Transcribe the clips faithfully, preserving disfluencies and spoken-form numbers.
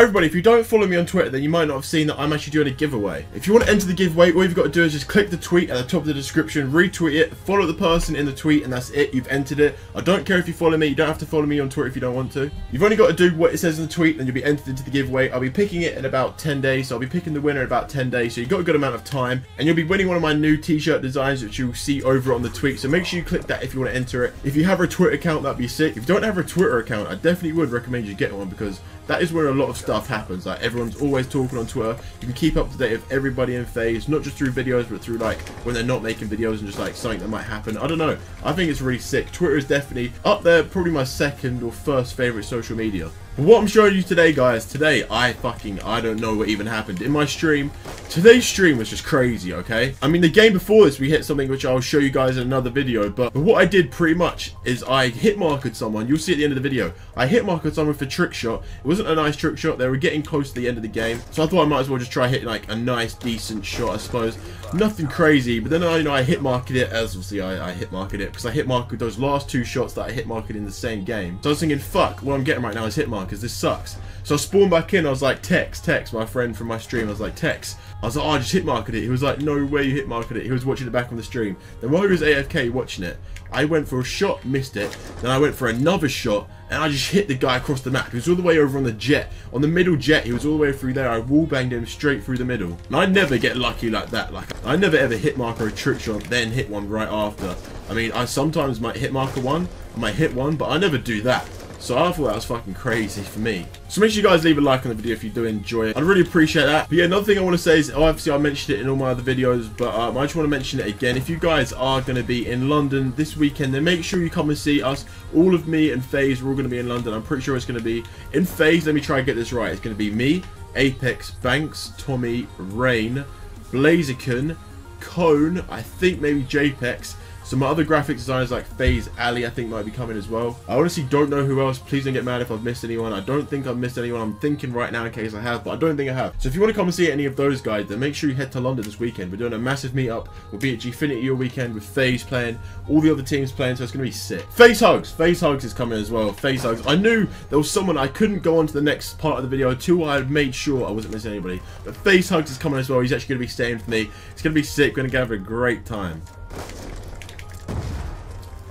Everybody, if you don't follow me on Twitter, then you might not have seen that I'm actually doing a giveaway. If you want to enter the giveaway, all you've got to do is just click the tweet at the top of the description, retweet it, follow the person in the tweet, and that's it. You've entered it. I don't care if you follow me. You don't have to follow me on Twitter if you don't want to. You've only got to do what it says in the tweet, and you'll be entered into the giveaway. I'll be picking it in about ten days, so I'll be picking the winner in about ten days, so you've got a good amount of time, and you'll be winning one of my new t-shirt designs, which you'll see over on the tweet, so make sure you click that if you want to enter it. If you have a Twitter account, that'd be sick. If you don't have a Twitter account, I definitely would recommend you get one, because that is where a lot of stuff happens. Like, everyone's always talking on Twitter. You can keep up to date with everybody in FaZe, not just through videos, but through like when they're not making videos and just like something that might happen. I don't know, I think it's really sick. Twitter is definitely up there, probably my second or first favorite social media. But what I'm showing you today, guys, today I fucking I don't know what even happened in my stream. Today's stream was just crazy. Okay, I mean, the game before this we hit something which I'll show you guys in another video, but, but what I did pretty much is I hit marked someone. You'll see at the end of the video, I hit marked someone for trick shot. It wasn't a nice trick shot. They were getting close to the end of the game, so I thought I might as well just try hitting like a nice decent shot, I suppose. Nothing crazy, but then I, you know, I hit marked it, as obviously I, I hit marked it because I hit marked those last two shots that I hit marked in the same game. So I was thinking, fuck, what I'm getting right now is hit marked, because this sucks. So I spawned back in. I was like, Tex, Tex, my friend from my stream. I was like, Tex. I was like, oh, I just hit marked it. He was like, no way you hit marked it. He was watching it back on the stream. Then while he was A F K watching it, I went for a shot, missed it. Then I went for another shot, and I just hit the guy across the map. He was all the way over on the jet, on the middle jet. He was all the way through there. I wall banged him straight through the middle. And I never get lucky like that. Like, I never ever hit marker a trick shot, then hit one right after. I mean, I sometimes might hit marker one, I might hit one, but I never do that. So I thought that was fucking crazy for me. So make sure you guys leave a like on the video if you do enjoy it. I'd really appreciate that. But yeah, another thing I want to say is, obviously I mentioned it in all my other videos, but um, I just want to mention it again. If you guys are going to be in London this weekend, then make sure you come and see us. All of me and FaZe, we're all going to be in London. I'm pretty sure it's going to be in FaZe. Let me try and get this right. It's going to be me, Apex, Banks, Tommy, Rain, Blaziken, Kone, I think maybe JPEX. Some other graphic designers like FaZe Ali, I think, might be coming as well. I honestly don't know who else. Please don't get mad if I've missed anyone. I don't think I've missed anyone. I'm thinking right now in case I have, but I don't think I have. So if you want to come and see any of those guys, then make sure you head to London this weekend. We're doing a massive meetup. We'll be at Gfinity all weekend with FaZe playing, all the other teams playing, so it's going to be sick. FaZe Hugs. FaZe Hugs is coming as well. FaZe Hugs. I knew there was someone. I couldn't go on to the next part of the video until I had made sure I wasn't missing anybody. But FaZe Hugs is coming as well. He's actually going to be staying with me. It's going to be sick. We're going to have a great time.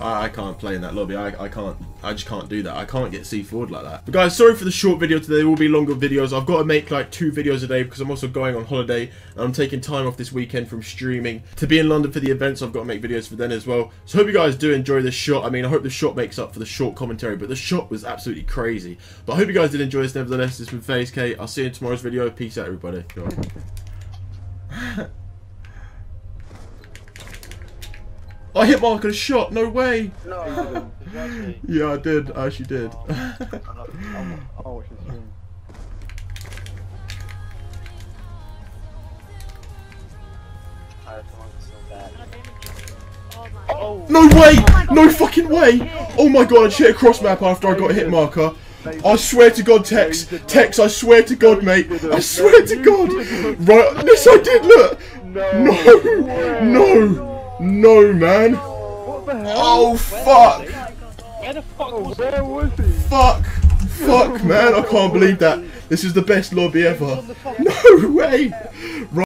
I can't play in that lobby. I, I can't. I just can't do that. I can't get C four'd like that. But guys, sorry for the short video today. There will be longer videos. I've got to make like two videos a day because I'm also going on holiday and I'm taking time off this weekend from streaming to be in London for the events. I've got to make videos for then as well. So hope you guys do enjoy this shot. I mean, I hope the shot makes up for the short commentary, but the shot was absolutely crazy. But I hope you guys did enjoy this. Nevertheless, this has been FaZe K. I'll see you in tomorrow's video. Peace out, everybody. I hit Mark and a shot, no way! No, you didn't. Did you actually? Yeah, I did. I actually did. Oh, I'm not, I'm, I'll watch the stream. Oh. No way! Oh god, no fucking way! Oh my god, I just hit a cross map after I got a hit marker. I swear to God, Tex. Tex, I swear to God, mate. I swear to God. Right, yes, I did, look! No! No! No, man. What the hell? Oh, fuck. Where the fuck was he? Where was he? Fuck. Fuck, man. I can't believe that. This is the best lobby ever. No way. Right.